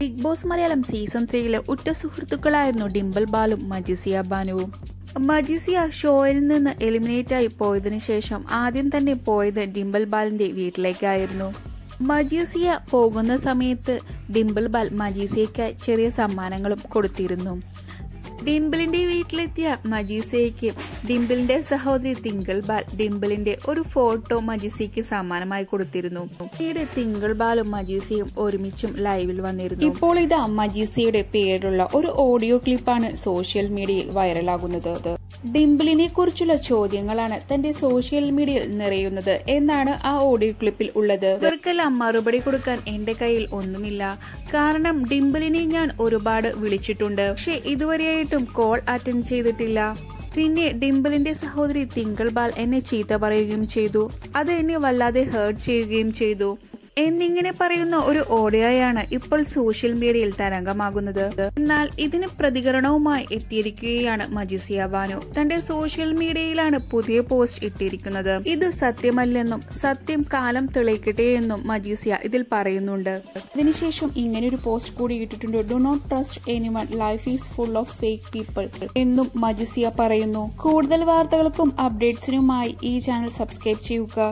Bigg Boss Malayalam Season 3-ile ഉറ്റ സുഹൃത്തുക്കളായിരുന്നു ഡിംബിൾ ബാലും മജിസിയ ഭാനുവും. മജിസിയ ഷോയിൽ നിന്ന് എലിമിനേറ്റ് ആയി പോയതിനു ശേഷം ആദ്യം തന്നെ പോയത് ഡിംബിൾ ബാലിന്റെ വീട്ടിലേക്കായിരുന്നു. മജിസിയ പോകുന്ന സമയത്ത് ഡിംബിൾ ബാൽ മജിസിയയ്ക്ക് ചെറിയ സമ്മാനങ്ങളും കൊടുത്തിരുന്നു. ഡിംബിളിന്റെ വീട്ടിലെത്തിയ മജിസിയയ്ക്ക് ഡിംബിളിന്റെ സഹോദരി തിങ്കൾ ബാൽ ഡിംബിളിന്റെ ഒരു ഫോട്ടോ മജിസിയയ്ക്ക് സമ്മാനമായി കൊടുത്തിരുന്നു. പിന്നീട് തിങ്കൾ ബാലും മജിസിയയും ഒരുമിച്ചും ലൈവിൽ വന്നിരുന്നു. ഇപ്പോൾ ഇതാ മജിസിയയുടെ പേരിലുള്ള ഒരു ഓഡിയോ ക്ലിപ്പാണ് സോഷ്യൽ മീഡിയയിൽ വൈറലാകുന്നത്. ഡിംബിളിനെ കുറിച്ചുള്ള ചോദ്യങ്ങളാണ് തന്റെ സോഷ്യൽ മീഡിയയിൽ നിറയുന്നത് എന്നാണ് ആ ഓഡിയോ ക്ലിപ്പിൽ ഉള്ളത്. ഇവർക്കെല്ലാം മറുപടി കൊടുക്കാൻ എന്റെ കയ്യിൽ ഒന്നുമില്ല, കാരണം ഡിംബിളിനെ ഞാൻ ഒരുപാട് വിളിച്ചിട്ടുണ്ട്, പക്ഷെ ഇതുവരെയായിട്ടും കോൾ അറ്റൻഡ് ചെയ്തിട്ടില്ല. പിന്നെ ഡിംബിളിന്റെ സഹോദരി തിങ്കൾ ബാൽ എന്നെ ചീത്ത പറയുകയും ചെയ്തു, അത് എന്നെ വല്ലാതെ ഹേർട്ട് ചെയ്യുകയും ചെയ്തു എന്നിങ്ങനെ പറയുന്ന ഒരു ഓഡിയോയാണ് ഇപ്പോൾ സോഷ്യൽ മീഡിയയിൽ തരംഗമാകുന്നത്. എന്നാൽ ഇതിന് പ്രതികരണവുമായി എത്തിയിരിക്കുകയാണ് മജിസിയ ഭാനു. തന്റെ സോഷ്യൽ മീഡിയയിലാണ് പുതിയ പോസ്റ്റ് ഇട്ടിരിക്കുന്നത്. ഇത് സത്യമല്ലെന്നും സത്യം കാലം തെളിയിക്കട്ടെ എന്നും മജിസിയ ഇതിൽ പറയുന്നുണ്ട്. അതിനുശേഷം ഇങ്ങനെയൊരു പോസ്റ്റ് കൂടി ഇട്ടിട്ടുണ്ട്. Do not trust anyone, life is full of fake people എന്നും മജിസിയ പറയുന്നു. കൂടുതൽ വാർത്തകൾക്കും അപ്ഡേറ്റ്സിനുമായി ഈ ചാനൽ സബ്സ്ക്രൈബ് ചെയ്യുക.